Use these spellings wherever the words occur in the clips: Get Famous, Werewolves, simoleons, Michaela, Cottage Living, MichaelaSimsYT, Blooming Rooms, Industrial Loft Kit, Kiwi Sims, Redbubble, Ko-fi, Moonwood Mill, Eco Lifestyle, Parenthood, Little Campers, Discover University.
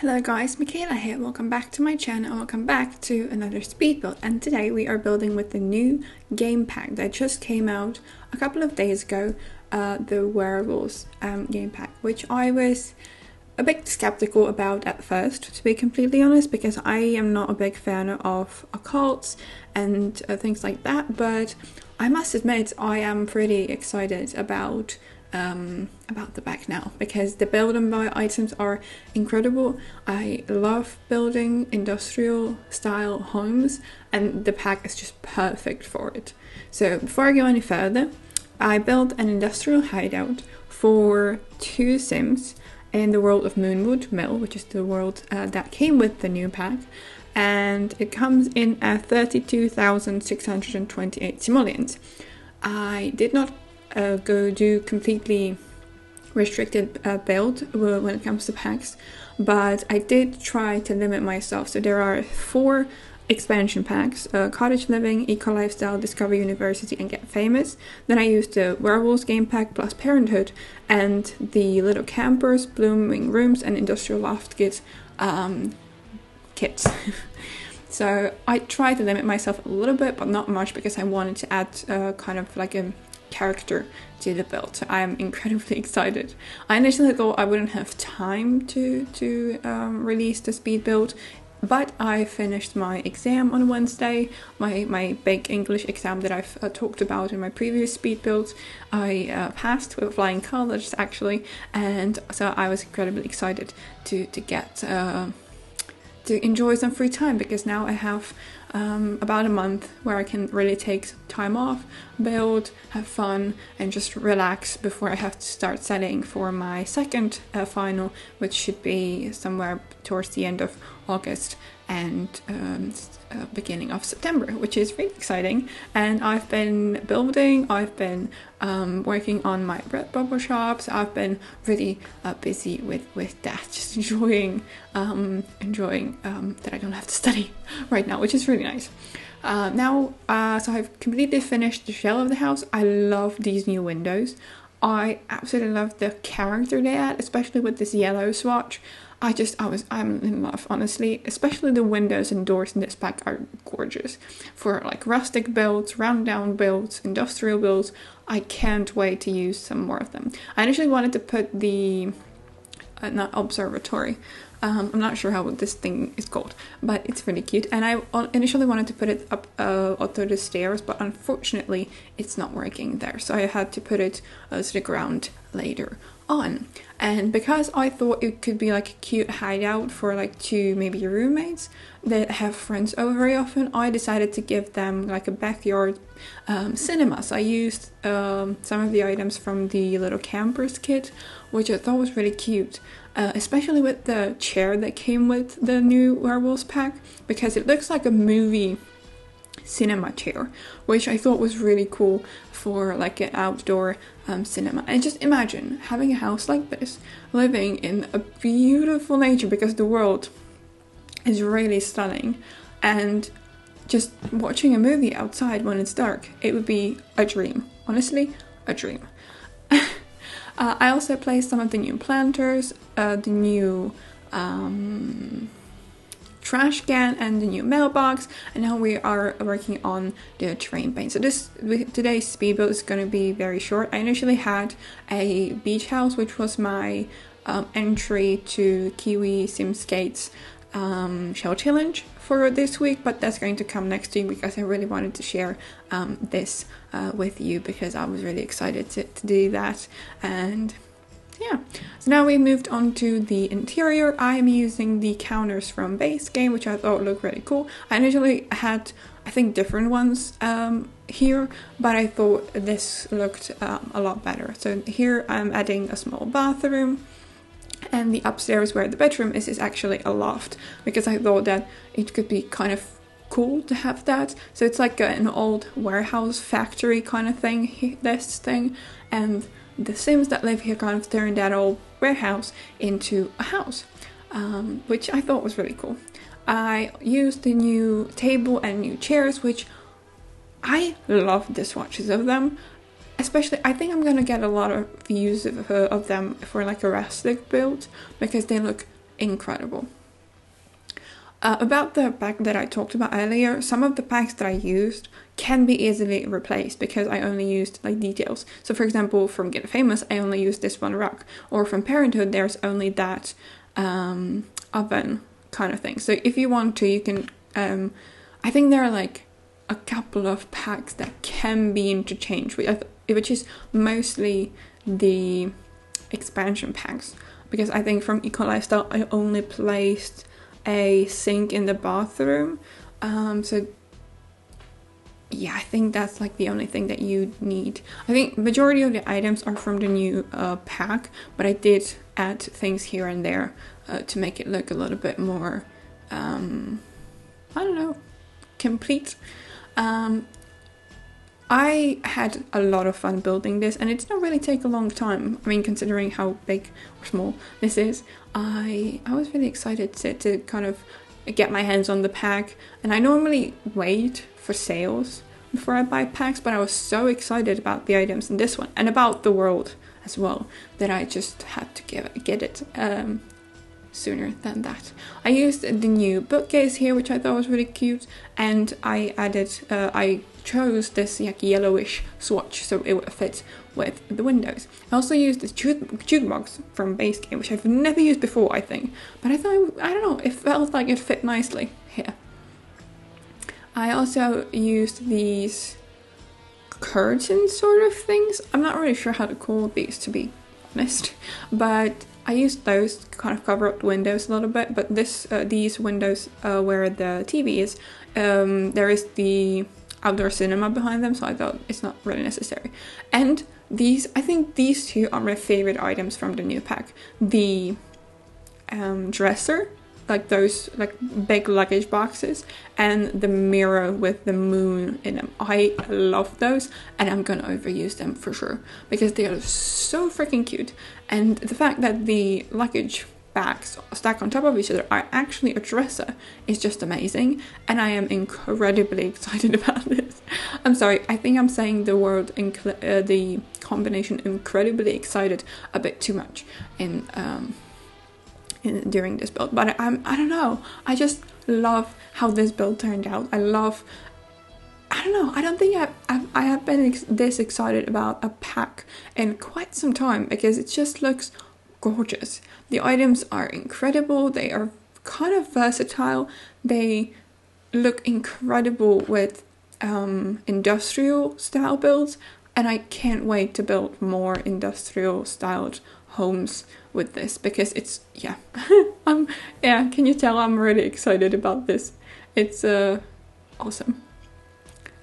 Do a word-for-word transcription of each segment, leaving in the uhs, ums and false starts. Hello guys, Michaela here, welcome back to my channel, welcome back to another speed build, and today we are building with the new game pack that just came out a couple of days ago, uh, the Werewolves um, game pack, which I was a bit skeptical about at first, to be completely honest, because I am not a big fan of occults and uh, things like that, but I must admit I am pretty excited about Um, about the pack now, because the build and buy items are incredible. I love building industrial style homes and the pack is just perfect for it. So before I go any further, I built an industrial hideout for two Sims in the world of Moonwood Mill, which is the world uh, that came with the new pack, and it comes in at thirty-two thousand six hundred twenty-eight simoleons. I did not Uh, go do completely restricted uh, build when it comes to packs, but I did try to limit myself. So there are four expansion packs, uh, Cottage Living, Eco Lifestyle, Discover University and Get Famous. Then I used the Werewolves game pack plus Parenthood and the Little Campers, Blooming Rooms and Industrial Loft Kit um, kits. So I tried to limit myself a little bit, but not much, because I wanted to add uh, kind of like a character to the build. I'm incredibly excited. I initially thought I wouldn't have time to to um, release the speed build, but I finished my exam on Wednesday, my my big English exam that I've uh, talked about in my previous speed builds. I uh, passed with flying colours actually, and so I was incredibly excited to to get uh, to enjoy some free time, because now I have Um, about a month where I can really take some time off, build, have fun and just relax before I have to start setting for my second uh, final, which should be somewhere towards the end of August and um, uh, beginning of September, which is really exciting. And I've been building, I've been um, working on my Redbubble shops, I've been really uh, busy with, with that, just enjoying, um, enjoying um, that I don't have to study right now, which is really nice. Uh, now, uh, so I've completely finished the shell of the house. I love these new windows. I absolutely love the character they add, especially with this yellow swatch. I just, I was, I'm in love, honestly. Especially the windows and doors in this pack are gorgeous. For like rustic builds, round down builds, industrial builds, I can't wait to use some more of them. I initially wanted to put the, uh, not observatory, um, I'm not sure how this thing is called, but it's really cute. And I initially wanted to put it up uh, onto the stairs, but unfortunately it's not working there. So I had to put it uh, to the ground later on. And because I thought it could be like a cute hideout for like two maybe roommates that have friends over very often, I decided to give them like a backyard um, cinema. So I used um, some of the items from the Little Campers kit, which I thought was really cute, uh, especially with the chair that came with the new Werewolves pack, because it looks like a movie cinema chair, which I thought was really cool for like an outdoor um, cinema. And just imagine having a house like this, living in a beautiful nature, because the world is really stunning, and just watching a movie outside when it's dark, it would be a dream, honestly, a dream. uh, I also placed some of the new planters, uh, the new um, trash can and the new mailbox, and now we are working on the train paint. So this today's speed build is going to be very short. I initially had a beach house, which was my um, entry to Kiwi Sims um shell challenge for this week, but that's going to come next week, because I really wanted to share um, this uh, with you, because I was really excited to, to do that. And yeah, so now we've moved on to the interior. I'm using the counters from base game, which I thought looked really cool. I initially had, I think, different ones um, here, but I thought this looked um, a lot better. So here I'm adding a small bathroom, and the upstairs where the bedroom is is actually a loft, because I thought that it could be kind of cool to have that. So it's like a, an old warehouse factory kind of thing, this thing, and the Sims that live here kind of turned that old warehouse into a house, um, which I thought was really cool. I used the new table and new chairs, which I love the swatches of them. Especially, I think I'm gonna get a lot of views of, uh, of them for like a rustic build, because they look incredible. Uh, about the pack that I talked about earlier, some of the packs that I used can be easily replaced because I only used like details. So for example, from Get Famous, I only used this one rug, or from Parenthood, there's only that um, oven kind of thing. So if you want to, you can, um, I think there are like a couple of packs that can be interchanged with, which is mostly the expansion packs, because I think from Eco Lifestyle, I only placed a sink in the bathroom, um so yeah, I think that's like the only thing that you need. I think majority of the items are from the new uh pack, but I did add things here and there uh, to make it look a little bit more um I don't know, complete. um I had a lot of fun building this, and it didn't really take a long time. I mean, considering how big or small this is, I I was really excited to, to kind of get my hands on the pack. And I normally wait for sales before I buy packs, but I was so excited about the items in this one and about the world as well that I just had to give it, get it um, sooner than that. I used the new bookcase here, which I thought was really cute, and I added, uh, I chose this like yellowish swatch so it would fit with the windows. I also used this jukebox from Base Game, which I've never used before, I think, but I thought, I don't know, it felt like it fit nicely here. I also used these curtain sort of things. I'm not really sure how to call these, to be honest, but I used those to kind of cover up the windows a little bit. But this, uh, these windows uh, where the T V is, um, there is the outdoor cinema behind them, so I thought it's not really necessary. And these, I think these two are my favorite items from the new pack. The um, dresser, like those like big luggage boxes, and the mirror with the moon in them. I love those, and I'm gonna overuse them for sure because they are so freaking cute. And the fact that the luggage bags stacked on top of each other are actually a dresser is just amazing, and I am incredibly excited about this. I'm sorry, I think I'm saying the word uh, the combination incredibly excited a bit too much in um in during this build, but I'm I don't know, I just love how this build turned out. I love I don't know, I don't think I've, I've, I have been ex this excited about a pack in quite some time because it just looks gorgeous. The items are incredible, they are kind of versatile, they look incredible with um, industrial style builds, and I can't wait to build more industrial styled homes with this because it's, yeah, I'm, yeah, can you tell I'm really excited about this? It's uh, awesome.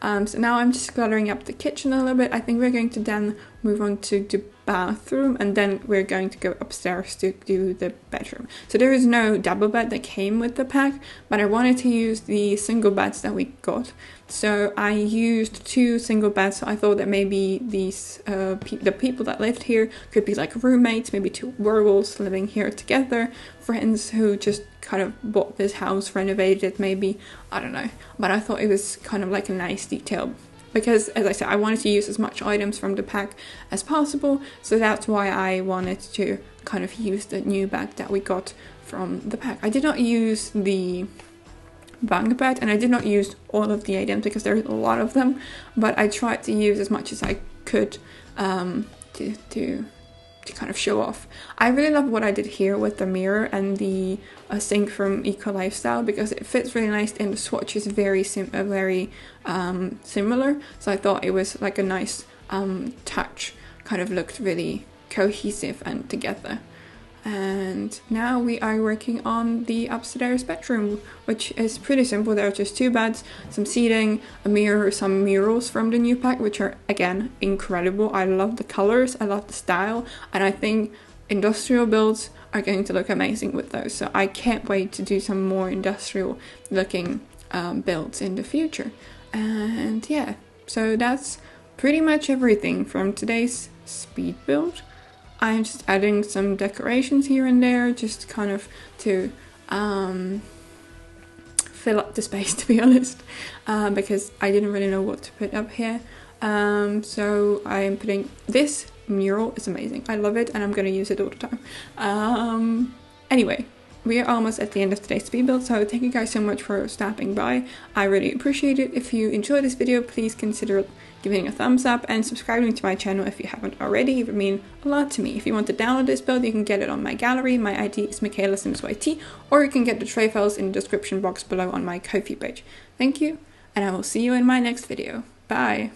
Um, so now I'm just cluttering up the kitchen a little bit. I think we're going to then move on to the bathroom, and then we're going to go upstairs to do the bedroom. So there is no double bed that came with the pack, but I wanted to use the single beds that we got. So I used two single beds. So I thought that maybe these uh, pe the people that lived here could be like roommates, maybe two werewolves living here together, friends who just kind of bought this house, renovated it maybe, I don't know. But I thought it was kind of like a nice detail because, as I said, I wanted to use as much items from the pack as possible. So that's why I wanted to kind of use the new bag that we got from the pack. I did not use the bunk bed, and I did not use all of the items because there's a lot of them, but I tried to use as much as I could um, to, to, to kind of show off. I really love what I did here with the mirror and the uh, sink from Eco Lifestyle because it fits really nice, and the swatch is very, sim uh, very um, similar, so I thought it was like a nice um, touch, kind of looked really cohesive and together. And now we are working on the upstairs bedroom, which is pretty simple. There are just two beds, some seating, a mirror, some murals from the new pack, which are again incredible. I love the colors, I love the style, and I think industrial builds are going to look amazing with those. So I can't wait to do some more industrial looking um, builds in the future. And yeah, so that's pretty much everything from today's speed build. I'm just adding some decorations here and there, just kind of to um, fill up the space, to be honest, uh, because I didn't really know what to put up here. Um, so I'm putting this mural, it's amazing, I love it, and I'm going to use it all the time. Um, anyway, We are almost at the end of today's speed build, so thank you guys so much for stopping by. I really appreciate it. If you enjoyed this video, please consider giving a thumbs up and subscribing to my channel if you haven't already. It would mean a lot to me. If you want to download this build, you can get it on my gallery. My I D is MichaelaSimsYT, or you can get the tray files in the description box below on my Ko-fi page. Thank you, and I will see you in my next video. Bye!